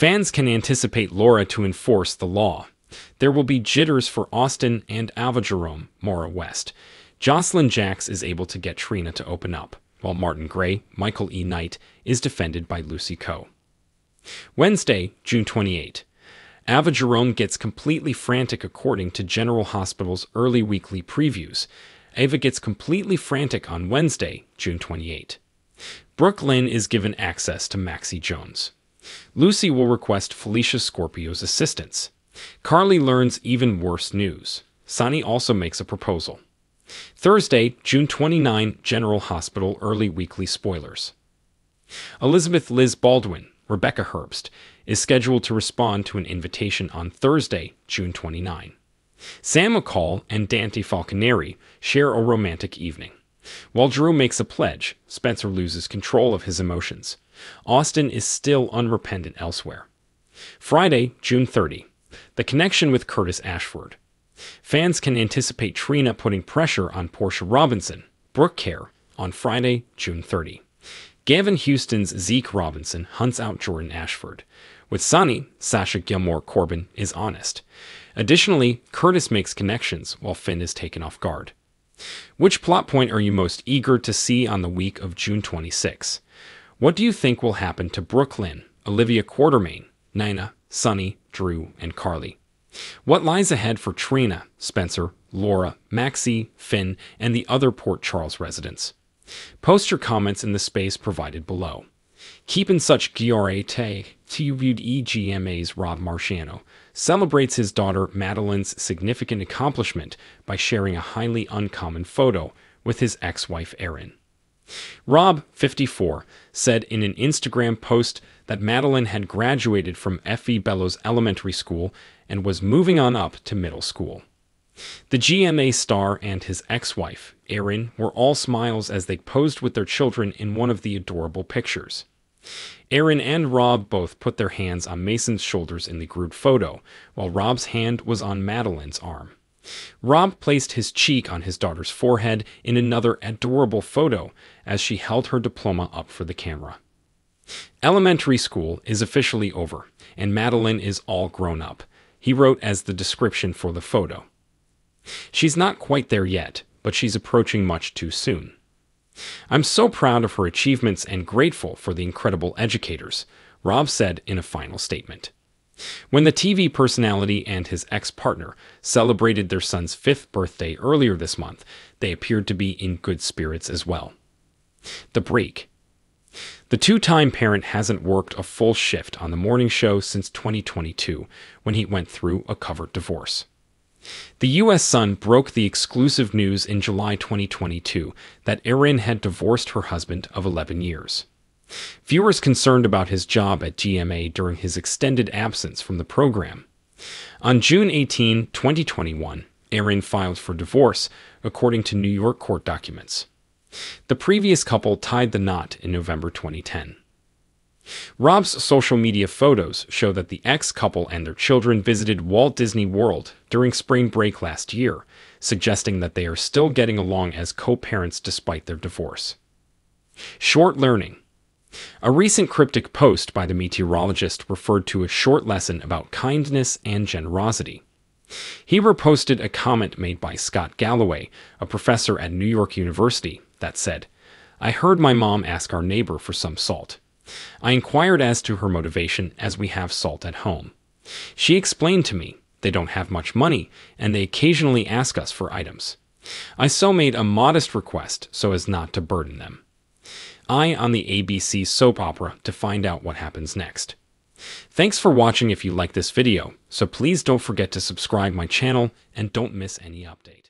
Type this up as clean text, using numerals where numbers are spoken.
Fans can anticipate Laura to enforce the law. There will be jitters for Austin and Ava Jerome, Maura West. Jocelyn Jax is able to get Trina to open up, while Martin Gray, Michael E. Knight, is defended by Lucy Coe. Wednesday, June 28. Ava Jerome gets completely frantic according to General Hospital's early weekly previews. Ava gets completely frantic on Wednesday, June 28. Brooke Lynn is given access to Maxie Jones. Lucy will request Felicia Scorpio's assistance. Carly learns even worse news. Sonny also makes a proposal. Thursday, June 29, General Hospital early weekly spoilers. Elizabeth Liz Baldwin, Rebecca Herbst, is scheduled to respond to an invitation on Thursday, June 29. Sam McCall and Dante Falconeri share a romantic evening. While Drew makes a pledge, Spencer loses control of his emotions. Austin is still unrepentant elsewhere. Friday, June 30. The connection with Curtis Ashford. Fans can anticipate Trina putting pressure on Portia Robinson, Brooke Care, on Friday, June 30. Gavin Houston's Zeke Robinson hunts out Jordan Ashford. With Sonny, Sasha Gilmore Corbin is honest. Additionally, Curtis makes connections while Finn is taken off guard. Which plot point are you most eager to see on the week of June 26? What do you think will happen to Brooke Lynn, Olivia Quartermain, Nina, Sonny, Drew, and Carly? What lies ahead for Trina, Spencer, Laura, Maxie, Finn, and the other Port Charles residents? Post your comments in the space provided below. Keep in such GRA tag. GMA's Rob Marciano celebrates his daughter Madelyn's significant accomplishment by sharing a highly uncommon photo with his ex-wife Erin. Rob, 54, said in an Instagram post that Madelynn had graduated from F.E. Bellows Elementary School and was moving on up to middle school. The GMA star and his ex-wife, Erin, were all smiles as they posed with their children in one of the adorable pictures. Erin and Rob both put their hands on Mason's shoulders in the group photo, while Rob's hand was on Madelyn's arm. Rob placed his cheek on his daughter's forehead in another adorable photo as she held her diploma up for the camera. Elementary school is officially over, and Madelynn is all grown up, he wrote as the description for the photo. She's not quite there yet, but she's approaching much too soon. I'm so proud of her achievements and grateful for the incredible educators, Rob said in a final statement. When the TV personality and his ex-partner celebrated their son's 5th birthday earlier this month, they appeared to be in good spirits as well. The break. The two-time parent hasn't worked a full shift on the morning show since 2022, when he went through a covered divorce. The U.S. Sun broke the exclusive news in July 2022 that Erin had divorced her husband of 11 years. Viewers concerned about his job at GMA during his extended absence from the program. On June 18, 2021, Erin filed for divorce, according to New York court documents. The previous couple tied the knot in November 2010. Rob's social media photos show that the ex-couple and their children visited Walt Disney World during spring break last year, suggesting that they are still getting along as co-parents despite their divorce. Short learning. A recent cryptic post by the meteorologist referred to a short lesson about kindness and generosity. He reposted a comment made by Scott Galloway, a professor at New York University, that said, "I heard my mom ask our neighbor for some salt. I inquired as to her motivation as we have salt at home. She explained to me they don't have much money and they occasionally ask us for items. I so made a modest request so as not to burden them." Eye on the ABC soap opera to find out what happens next. Thanks for watching if you like this video, so please don't forget to subscribe my channel and don't miss any update.